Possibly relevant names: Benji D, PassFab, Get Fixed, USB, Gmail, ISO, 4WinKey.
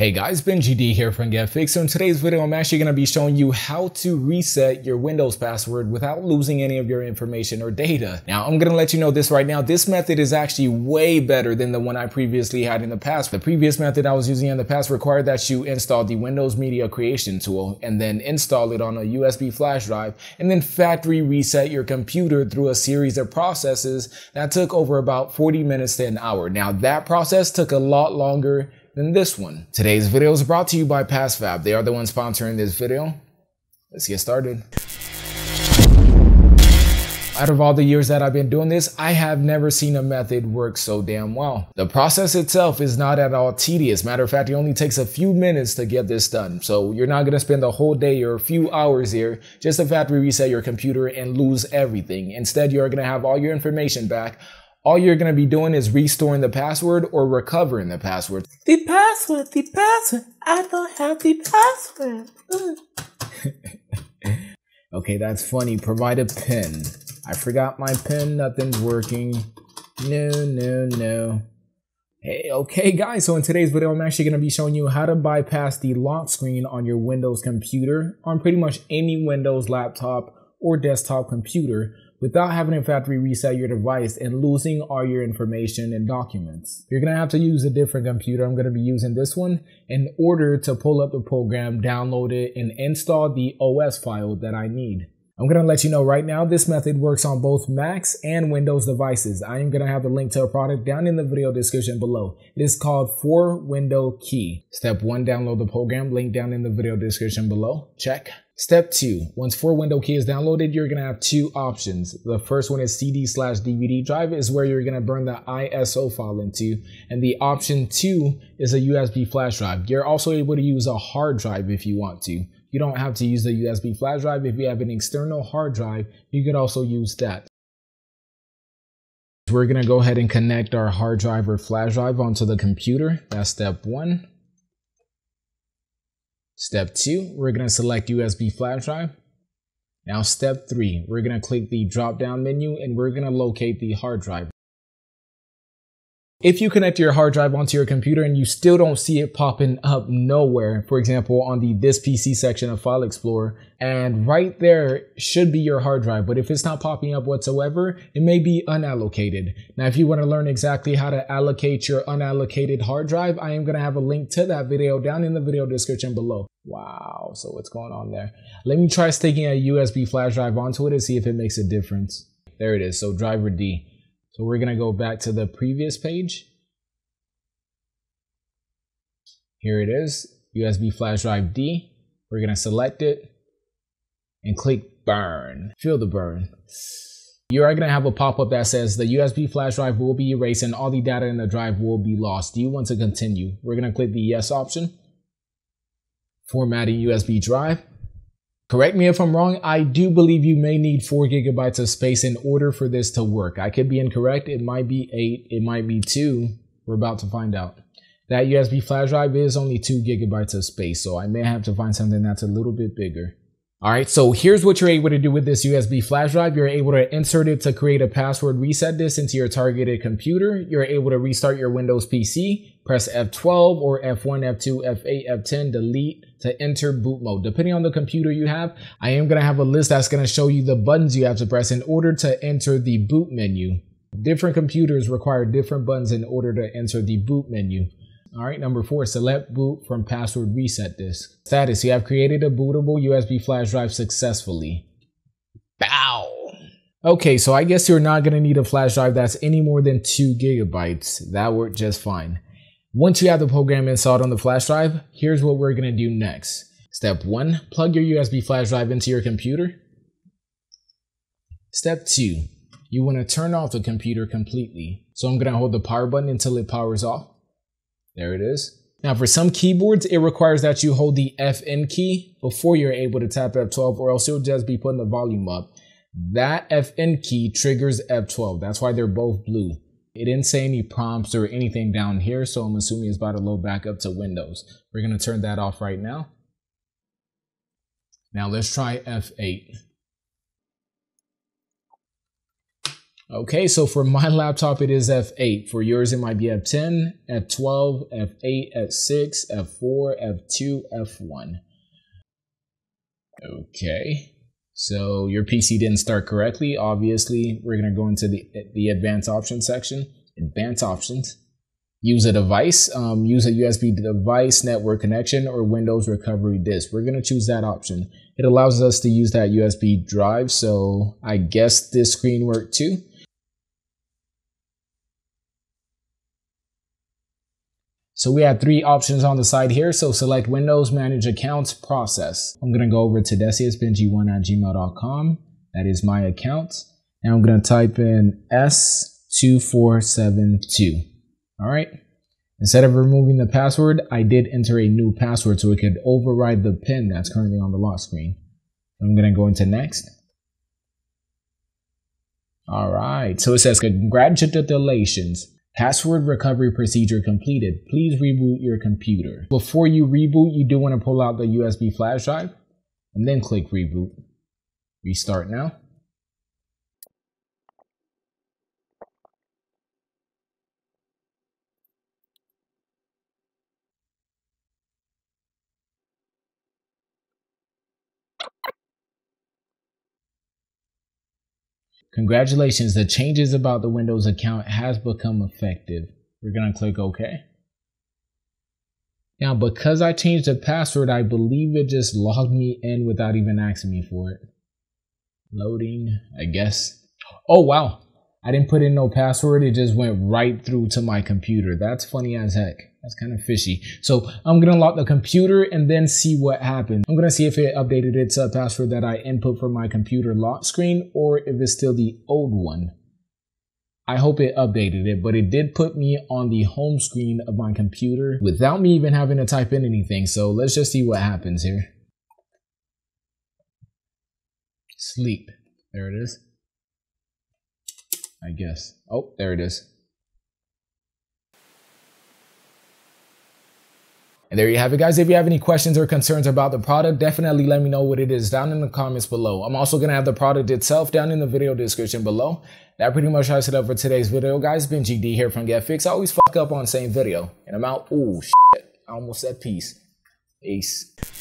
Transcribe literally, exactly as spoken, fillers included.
Hey guys, Benji D here from Get Fixed. So in today's video, I'm actually going to be showing you how to reset your Windows password without losing any of your information or data. Now, I'm going to let you know this right now. This method is actually way better than the one I previously had in the past. The previous method I was using in the past required that you install the Windows Media Creation tool and then install it on a U S B flash drive and then factory reset your computer through a series of processes that took over about forty minutes to an hour. Now, that process took a lot longer than this one. Today's video is brought to you by PassFab. They are the ones sponsoring this video. Let's get started. Out of all the years that I've been doing this, I have never seen a method work so damn well. The process itself is not at all tedious. Matter of fact, it only takes a few minutes to get this done. So you're not gonna spend a whole day or a few hours here just to factory reset your computer and lose everything. Instead, you're gonna have all your information back. All you're going to be doing is restoring the password or recovering the password. The password, the password. I don't have the password. Okay, that's funny. Provide a pin. I forgot my pin. Nothing's working. No, no, no. Hey, okay guys, so in today's video, I'm actually going to be showing you how to bypass the lock screen on your Windows computer on pretty much any Windows laptop or desktop computer without having to factory reset your device and losing all your information and documents. You're gonna have to use a different computer. I'm gonna be using this one in order to pull up the program, download it, and install the O S file that I need. I'm gonna let you know right now, this method works on both Macs and Windows devices. I am gonna have the link to a product down in the video description below. It is called four window key. Step one, download the program, link down in the video description below, check. Step two, once four window key is downloaded, you're gonna have two options. The first one is C D slash D V D drive is where you're gonna burn the I S O file into. And the option two is a U S B flash drive. You're also able to use a hard drive if you want to. You don't have to use the U S B flash drive. If you have an external hard drive, you could also use that. We're gonna go ahead and connect our hard drive or flash drive onto the computer. That's step one. Step two, we're gonna select U S B flash drive. Now step three, we're gonna click the drop down menu and we're gonna locate the hard drive. If you connect your hard drive onto your computer and you still don't see it popping up nowhere, for example, on the This P C section of File Explorer, and right there should be your hard drive, but if it's not popping up whatsoever, it may be unallocated. Now, if you wanna learn exactly how to allocate your unallocated hard drive, I am gonna have a link to that video down in the video description below. Wow, so what's going on there? Let me try sticking a U S B flash drive onto it and see if it makes a difference. There it is, so driver D. So we're gonna go back to the previous page. Here it is, U S B flash drive D. We're gonna select it and click burn. Feel the burn. You are gonna have a pop-up that says the U S B flash drive will be erased and all the data in the drive will be lost. Do you want to continue? We're gonna click the yes option. Formatting U S B drive. Correct me if I'm wrong, I do believe you may need four gigabytes of space in order for this to work. I could be incorrect, it might be eight, it might be two, we're about to find out. That U S B flash drive is only two gigabytes of space, so I may have to find something that's a little bit bigger. All right, so here's what you're able to do with this U S B flash drive. You're able to insert it to create a password reset disk into your targeted computer. You're able to restart your Windows P C, press F twelve or F one, F two, F eight, F ten, delete to enter boot mode. Depending on the computer you have, I am gonna have a list that's gonna show you the buttons you have to press in order to enter the boot menu. Different computers require different buttons in order to enter the boot menu. All right, number four, select boot from password reset disk. Status, you have created a bootable U S B flash drive successfully. Bow. Okay, so I guess you're not gonna need a flash drive that's any more than two gigabytes. That worked just fine. Once you have the program installed on the flash drive, here's what we're gonna do next. Step one, plug your U S B flash drive into your computer. Step two, you wanna turn off the computer completely. So I'm gonna hold the power button until it powers off. There it is. Now for some keyboards, it requires that you hold the F N key before you're able to tap F twelve or else you'll just be putting the volume up. That F N key triggers F twelve. That's why they're both blue. It didn't say any prompts or anything down here, so I'm assuming it's about to load back up to Windows. We're gonna turn that off right now. Now let's try F eight. Okay, so for my laptop, it is F eight. For yours, it might be F ten, F twelve, F eight, F six, F four, F two, F one. Okay, so your P C didn't start correctly. Obviously, we're going to go into the, the advanced options section. Advanced options. Use a device. Um, use a U S B device, network connection, or Windows recovery disk. We're going to choose that option. It allows us to use that U S B drive, so I guess this screen worked too. So we have three options on the side here. So select Windows, Manage Accounts, Process. I'm gonna go over to Desius Benji one at gmail dot com. That is my account. And I'm gonna type in S two four seven two. All right. Instead of removing the password, I did enter a new password so it could override the pin that's currently on the lock screen. I'm gonna go into next. All right, so it says congratulations. Password recovery procedure completed. Please reboot your computer. Before you reboot, you do want to pull out the U S B flash drive and then click reboot. Restart now. Congratulations, the changes about the Windows account has become effective. We're going to click OK. Now, because I changed the password, I believe it just logged me in without even asking me for it. Loading, I guess. Oh, wow. I didn't put in no password. It just went right through to my computer. That's funny as heck. That's kind of fishy. So I'm going to lock the computer and then see what happens. I'm going to see if it updated its uh, password that I input for my computer lock screen or if it's still the old one. I hope it updated it, but it did put me on the home screen of my computer without me even having to type in anything. So let's just see what happens here. Sleep. There it is. I guess. Oh, there it is. And there you have it, guys. If you have any questions or concerns about the product, definitely let me know what it is down in the comments below. I'm also going to have the product itself down in the video description below. That pretty much wraps it up for today's video, guys. Benji D here from Get Fixed. I always fuck up on the same video. And I'm out. Ooh, shit. I almost said peace. Peace.